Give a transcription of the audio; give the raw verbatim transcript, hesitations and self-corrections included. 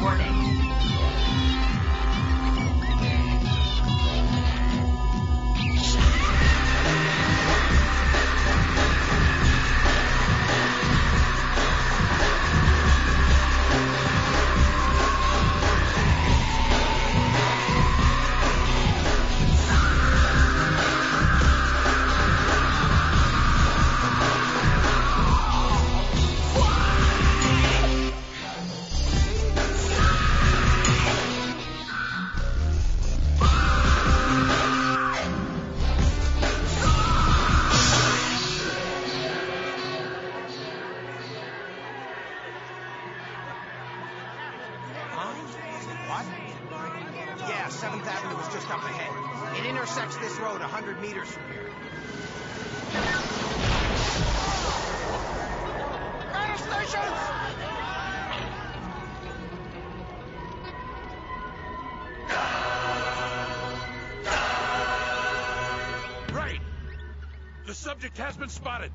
rewarding. What? Yeah, seventh Avenue is just up ahead. It intersects this road one hundred meters from here. Battle stations! Right. The subject has been spotted.